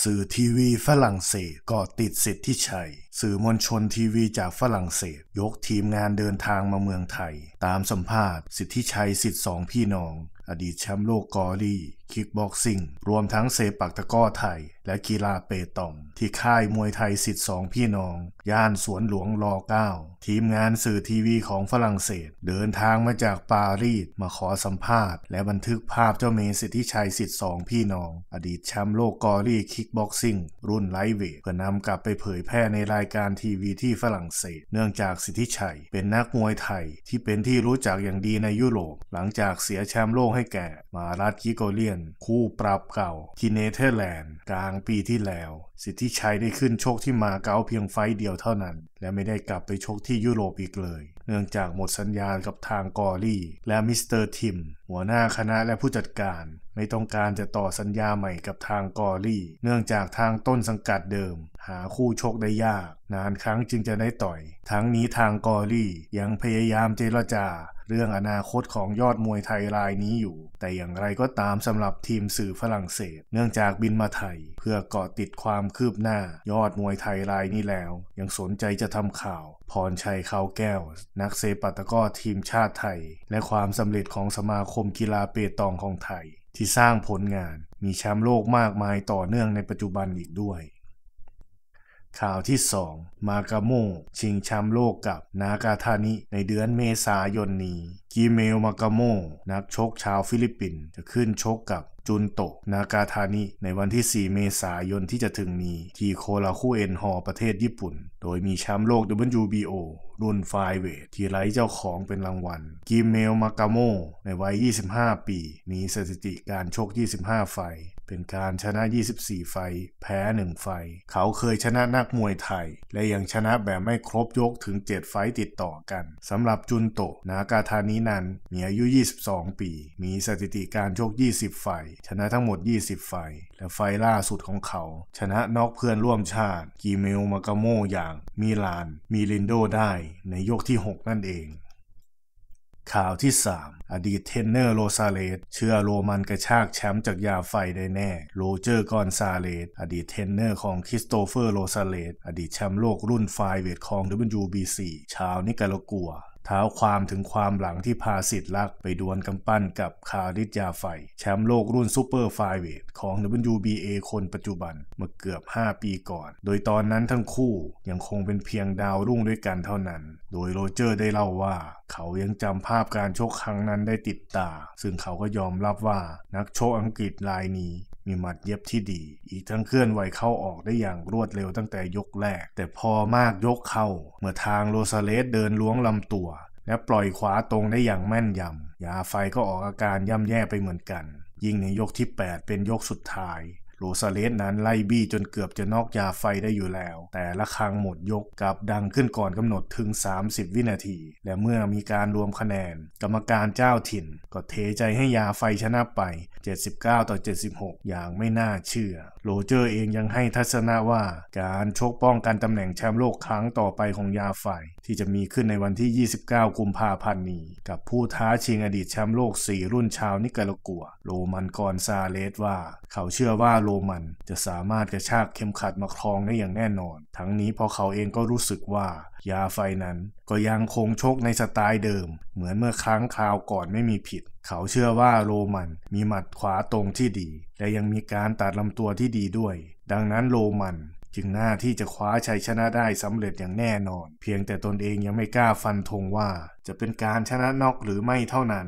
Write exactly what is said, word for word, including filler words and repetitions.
สื่อทีวีฝรั่งเศสก็ติดสิทธิชัยสื่อมวลชนทีวีจากฝรั่งเศสยกทีมงานเดินทางมาเมืองไทยตามสัมภาษณ์สิทธิชัยสิทธิ์สองพี่น้องอดีตแชมป์โลกกอรี่คิกบ็อกซิ่งรวมทั้งเซปักตะก้อไทยและกีฬาเปตองที่ค่ายมวยไทยสิทธิ์สองพี่น้องย่านสวนหลวงรเก้าทีมงานสื่อทีวีของฝรั่งเศสเดินทางมาจากปารีสมาขอสัมภาษณ์และบันทึกภาพเจ้าเมย์สิทธิชัยสิทธิ์สองพี่น้องอดีตแชมป์โลกกอรี่คิกบ็อกซิ่งรุ่นไลท์เวทเพื่อนำกลับไปเผยแพร่ในรายการทีวีที่ฝรั่งเศสเนื่องจากสิทธิชัยเป็นนักมวยไทยที่เป็นที่รู้จักอย่างดีในยุโรปหลังจากเสียแชมป์โลกให้แก่มารัตกิโกเลียนคู่ปรับเก่าที่เนเธอร์แลนด์กลางปีที่แล้วสิทธิชัยได้ขึ้นชกที่มาเก๊าเพียงไฟต์เดียวเท่านั้นและไม่ได้กลับไปชกที่ยุโรปอีกเลยเนื่องจากหมดสัญญากับทางกอรี่และมิสเตอร์ทิมหัวหน้าคณะและผู้จัดการไม่ต้องการจะต่อสัญญาใหม่กับทางกอรี่เนื่องจากทางต้นสังกัดเดิมหาคู่ชกได้ยากนานครั้งจึงจะได้ต่อยทั้งนี้ทางกอรี่ยังพยายามเจรจาเรื่องอนาคตของยอดมวยไทยรายนี้อยู่แต่อย่างไรก็ตามสำหรับทีมสื่อฝรั่งเศสเนื่องจากบินมาไทยเพื่อเกาะติดความคืบหน้ายอดมวยไทยรายนี้แล้วยังสนใจจะทำข่าวพรชัยขาวแก้วนักเซปักตะก้อทีมชาติไทยและความสำเร็จของสมาคมกีฬาเปตองของไทยที่สร้างผลงานมีแชมป์โลกมากมายต่อเนื่องในปัจจุบันอีกด้วยข่าวที่สองมากาโมชิงแชมป์โลกกับนากาทานิในเดือนเมษายนนี้กิเมลมากาโมนักชกชาวฟิลิปปินส์จะขึ้นชกกับจุนโตะนากาทานิในวันที่สี่เมษายนที่จะถึงนี้ที่โคราคุเอ็นฮอประเทศญี่ปุ่นโดยมีแชมป์โลก ดับเบิลยู บี โอ รุ่นไฟเวทที่ไร้เจ้าของเป็นรางวัลกิเมลมากาโมในวัยยี่สิบห้าปีมีสถิติการชกยี่สิบห้าไฟท์เป็นการชนะยี่สิบสี่ไฟท์แพ้หนึ่งไฟท์เขาเคยชนะนักมวยไทยและยังชนะแบบไม่ครบยกถึงเจ็ดไฟท์ติดต่อกันสำหรับจุนโตะนากาทานินั้นมีอายุยี่สิบสองปีมีสถิติการชกยี่สิบไฟท์ชนะทั้งหมดยี่สิบไฟท์และไฟท์ล่าสุดของเขาชนะน็อกเพื่อนร่วมชาติกิเมลมากาโมอย่างมิลานมิลินโดได้ในยกที่หกนั่นเองข่าวที่สามอดีตเทรนเนอร์โรซาเลสเชื่อโรมันกระชากแชมป์จากยาไฟได้แน่โรเจอร์กอนซาเลสอดีตเทรนเนอร์ของคริสโตเฟอร์โรซาเลสอดีตแชมป์โลกรุ่นไฟเวทของ ดับเบิลยู บี ซี ชาวนิการากัวท้าวความถึงความหลังที่พาสิทธิ์ลักไปดวลกำปั้นกับคาริสยาไฟแชมป์โลกรุ่นซูเปอร์ไฟเวทของ ดับเบิลยู บี เอ คนปัจจุบันเมื่อเกือบห้าปีก่อนโดยตอนนั้นทั้งคู่ยังคงเป็นเพียงดาวรุ่งด้วยกันเท่านั้นโดยโรเจอร์ได้เล่าว่าเขายังจำภาพการชกครั้งนั้นได้ติดตาซึ่งเขาก็ยอมรับว่านักชกอังกฤษรายนี้มีหมัดเย็บที่ดีอีกทั้งเคลื่อนไหวเข้าออกได้อย่างรวดเร็วตั้งแต่ยกแรกแต่พอมากยกเข้าเมื่อทางโรซาเลสเดินล้วงลำตัวและปล่อยขวาตรงได้อย่างแม่นยำยาไฟก็ออกอาการย่ำแย่ไปเหมือนกันยิ่งในยกที่แปดเป็นยกสุดท้ายโรซาเลสนั้นไล่บี้จนเกือบจะน็อกยาไฟได้อยู่แล้วแต่ละครั้งหมดยกกลับดังขึ้นก่อนกำหนดถึงสามสิบวินาทีและเมื่อมีการรวมคะแนนกรรมการเจ้าถิ่นก็เทใจให้ยาไฟชนะไปเจ็ดสิบเก้าต่อเจ็ดสิบหกอย่างไม่น่าเชื่อโรเจอร์เองยังให้ทัศนะว่าการชกป้องกันตำแหน่งแชมป์โลกครั้งต่อไปของยาไฟที่จะมีขึ้นในวันที่ยี่สิบเก้ากุมภาพันธ์นี้กับผู้ท้าชิงอดีตแชมป์โลกสี่รุ่นชาวนิการากัวโรมันกอนซาเลสว่าเขาเชื่อว่าโรมันจะสามารถกระชากเข็มขัดมาครองได้อย่างแน่นอนทั้งนี้เพราะเขาเองก็รู้สึกว่ายาไฟนั้นก็ยังคงชกในสไตล์เดิมเหมือนเมื่อครั้งคราวก่อนไม่มีผิดเขาเชื่อว่าโรมันมีหมัดขวาตรงที่ดีและยังมีการตัดลำตัวที่ดีด้วยดังนั้นโรมันจึงหน้าที่จะคว้าชัยชนะได้สำเร็จอย่างแน่นอนเพียงแต่ตนเองยังไม่กล้าฟันธงว่าจะเป็นการชนะน็อกหรือไม่เท่านั้น